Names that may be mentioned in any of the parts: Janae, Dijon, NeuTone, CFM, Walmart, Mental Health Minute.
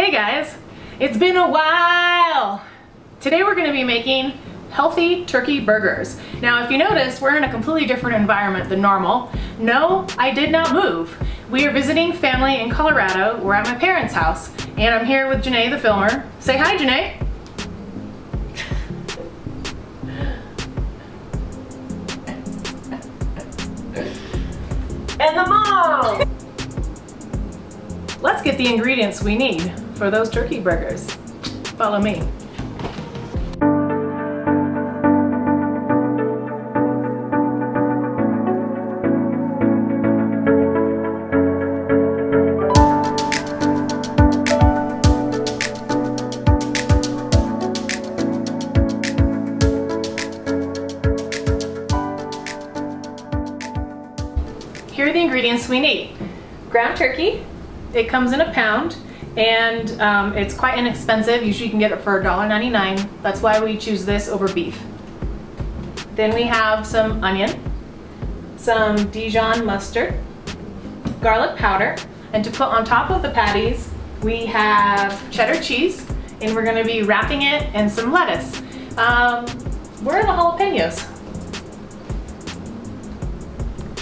Hey guys, it's been a while. Today we're gonna be making healthy turkey burgers. Now if you notice, we're in a completely different environment than normal. No, I did not move. We are visiting family in Colorado. We're at my parents' house and I'm here with Janae the filmer. Say hi, Janae. And the mom. Let's get the ingredients we need for those turkey burgers. Follow me. Here are the ingredients we need. Ground turkey. It comes in a pound, and it's quite inexpensive. Usually you can get it for $1.99. That's why we choose this over beef. Then we have some onion, some Dijon mustard, garlic powder, and to put on top of the patties, we have cheddar cheese, and we're gonna be wrapping it in some lettuce. Where are the jalapenos?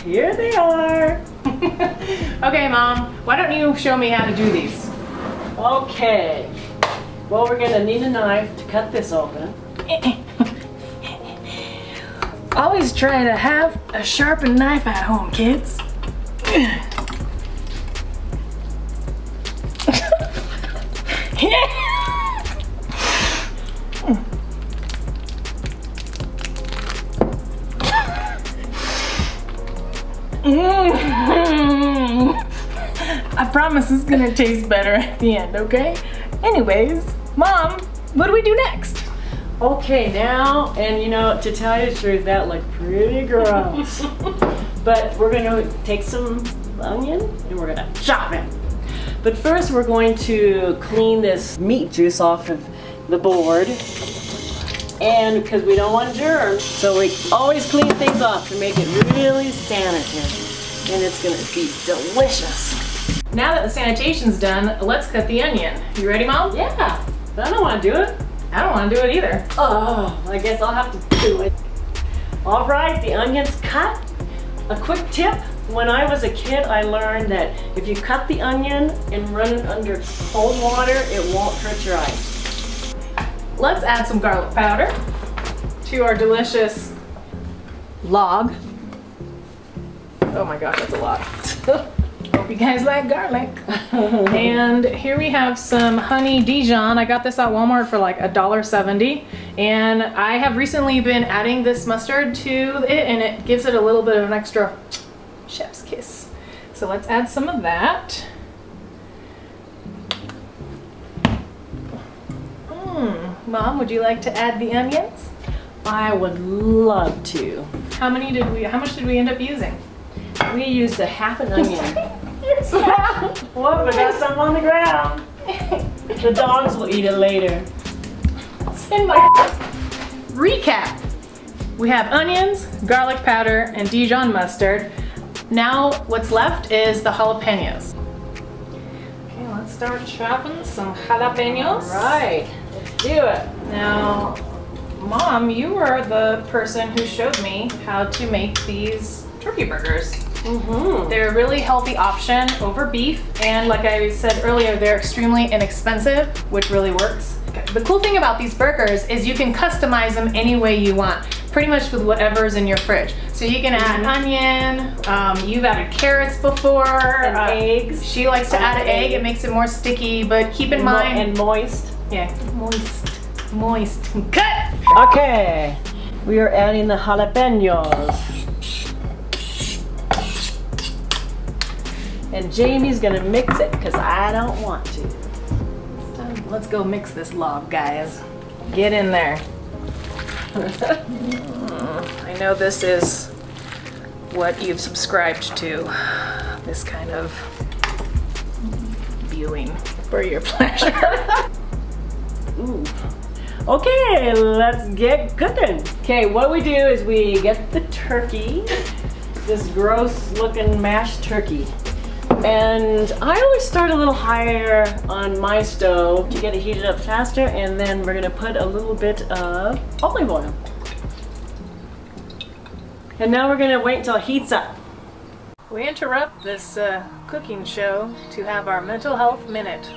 Here they are. Okay, Mom, why don't you show me how to do these? Okay. Well, we're gonna need a knife to cut this open. Always try to have a sharpened knife at home, kids. I promise it's gonna taste better at the end, okay? Anyways, Mom, what do we do next? Okay, now, and you know, to tell you the truth, that looked pretty gross. But we're gonna take some onion and we're gonna chop it. But first we're going to clean this meat juice off of the board. And because we don't want germs, so we always clean things off to make it really sanitary. And it's gonna be delicious. Now that the sanitation's done, let's cut the onion. You ready, Mom? Yeah, but I don't wanna do it. I don't wanna do it either. Oh, I guess I'll have to do it. All right, the onion's cut. A quick tip, when I was a kid, I learned that if you cut the onion and run it under cold water, it won't hurt your eyes. Let's add some garlic powder to our delicious log. Oh my gosh, that's a lot. Hope you guys like garlic. And here we have some honey Dijon. I got this at Walmart for like $1.70. And I have recently been adding this mustard to it, and it gives it a little bit of an extra chef's kiss. So let's add some of that. Mom, would you like to add the onions? I would love to. How much did we end up using? We used a half an onion. You're so loud. Whoop, I got some on the ground. The dogs will eat it later. It's in my recap. We have onions, garlic powder, and Dijon mustard. Now what's left is the jalapenos. Okay, let's start chopping some jalapenos. All right. Do it. Now, Mom, you were the person who showed me how to make these turkey burgers. Mm-hmm. They're a really healthy option over beef, and like I said earlier, they're extremely inexpensive, which really works. The cool thing about these burgers is you can customize them any way you want, pretty much with whatever's in your fridge. So you can add onion, you've added carrots before. And eggs. She likes to add an egg. It makes it more sticky, but keep in mind. And moist. Yeah, moist, cut! Okay, we are adding the jalapenos. And Jamie's gonna mix it, because I don't want to. Let's go mix this log, guys. Get in there. I know this is what you've subscribed to, this kind of viewing for your pleasure. Ooh. Okay, let's get cooking. Okay, what we do is we get the turkey, this gross looking mashed turkey, And I always start a little higher on my stove to get it heated up faster, and then we're gonna put a little bit of olive oil. And now we're gonna wait until it heats up. We interrupt this cooking show to have our mental health minute.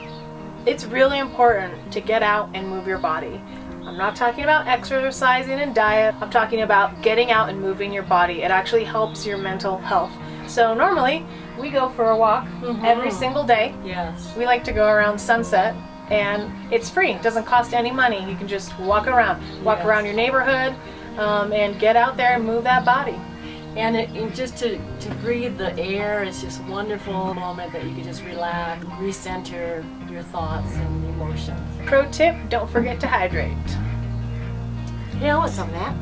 It's really important to get out and move your body. I'm not talking about exercising and diet. I'm talking about getting out and moving your body. It actually helps your mental health. So normally, we go for a walk every single day. Yes. We like to go around sunset, and it's free. It doesn't cost any money. You can just walk around. Walk around your neighborhood and get out there and move that body. And, just to breathe the air is just a wonderful moment that you can just relax, recenter your thoughts and emotions. Pro tip, don't forget to hydrate. Yeah, I want some of that.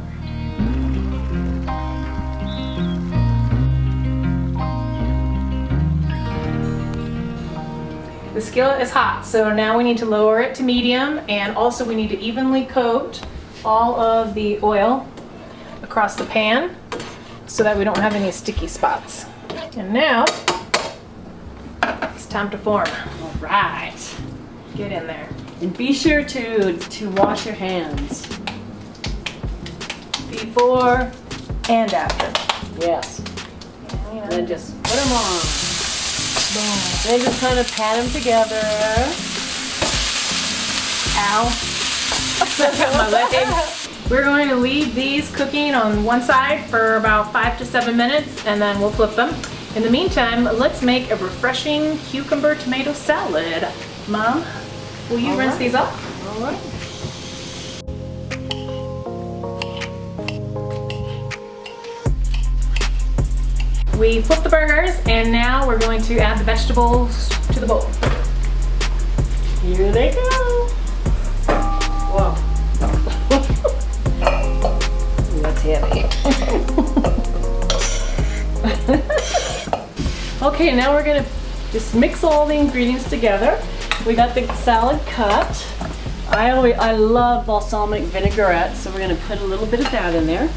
The skillet is hot, so now we need to lower it to medium, and also we need to evenly coat all of the oil across the pan, so that we don't have any sticky spots. And now, it's time to form. All right. Get in there. And be sure to wash your hands. Before and after. Yes. Yeah, you know. And then just put them on. Boom. Then just kind of pat them together. Ow. I got my leg. We're going to leave these cooking on one side for about 5 to 7 minutes, and then we'll flip them. In the meantime, let's make a refreshing cucumber tomato salad. Mom, will you rinse these up? All right. We flipped the burgers, and now we're going to add the vegetables to the bowl. Here they go. Wow. Heavy. Okay, now we're gonna just mix all the ingredients together. We got the salad cut. I love balsamic vinaigrette, so we're gonna put a little bit of that in there.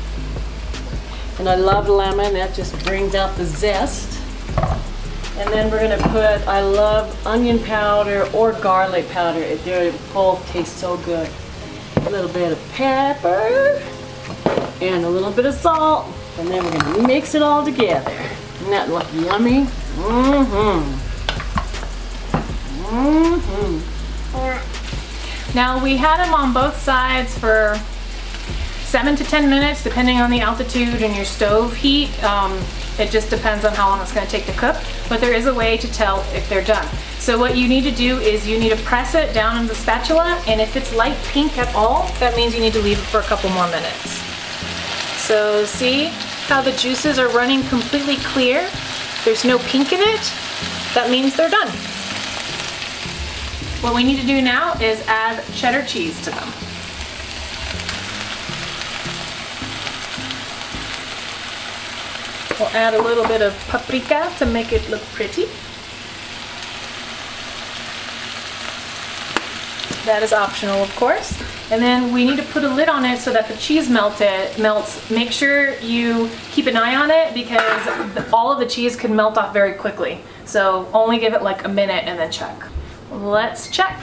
And I love lemon, that just brings out the zest. And then we're gonna put, I love onion powder or garlic powder. They both taste so good. A little bit of pepper. And a little bit of salt, and then we're going to mix it all together. Isn't that look yummy? Now we had them on both sides for 7 to 10 minutes, depending on the altitude and your stove heat. It just depends on how long it's going to take to cook, but there is a way to tell if they're done. So what you need to do is you need to press it down on the spatula, and if it's light pink at all, that means you need to leave it for a couple more minutes. So see how the juices are running completely clear? There's no pink in it. That means they're done. What we need to do now is add cheddar cheese to them. We'll add a little bit of paprika to make it look pretty. That is optional, of course. And then we need to put a lid on it so that the cheese melts. Make sure you keep an eye on it because all of the cheese can melt off very quickly. So only give it like a minute and then check. Let's check.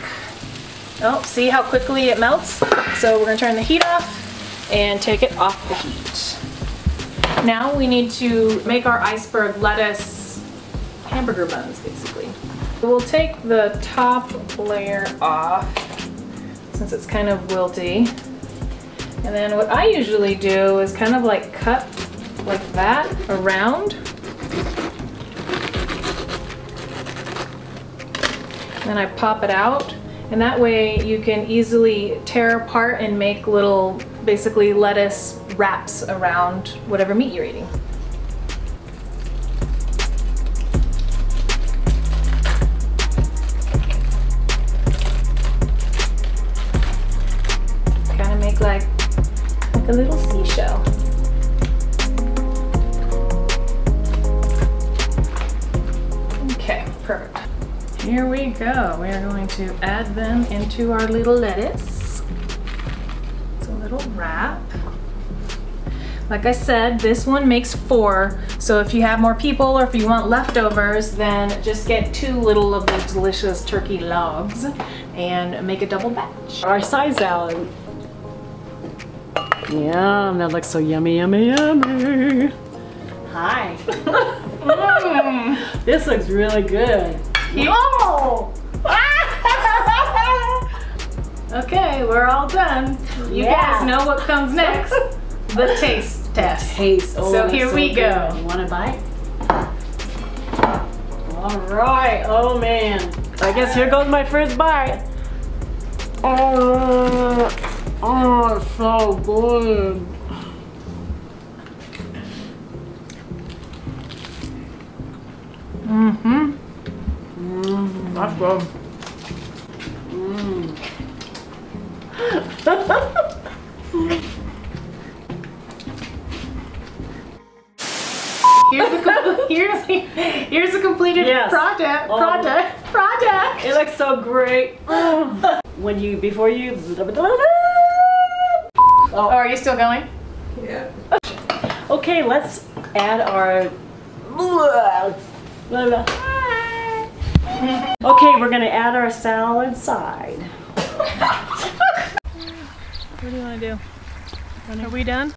Oh, see how quickly it melts? So we're gonna turn the heat off and take it off the heat. Now we need to make our iceberg lettuce hamburger buns, basically. We'll take the top layer off, since it's kind of wilty. And then what I usually do is kind of like cut like that around. And then I pop it out. And that way you can easily tear apart and make little, basically lettuce wraps around whatever meat you're eating. Like a little seashell. Okay, perfect. Here we go. We are going to add them into our little lettuce. It's a little wrap. Like I said, this one makes 4, so if you have more people or if you want leftovers, then just get 2 little of those delicious turkey logs and make a double batch. Our side salad. Yum, that looks so yummy, yummy, yummy. Hi. This looks really good. Yo! Okay, we're all done. You guys know what comes next. The taste test. Oh, so here we go. You want to bite? All right. Oh man. I guess here goes my first bite. Oh, it's so good. That's good. Here's a completed product. Product. It looks so great. When you Oh, are you still going? Yeah. Okay, let's add our. Okay, we're gonna add our salad side. What do you want to do? Are we done?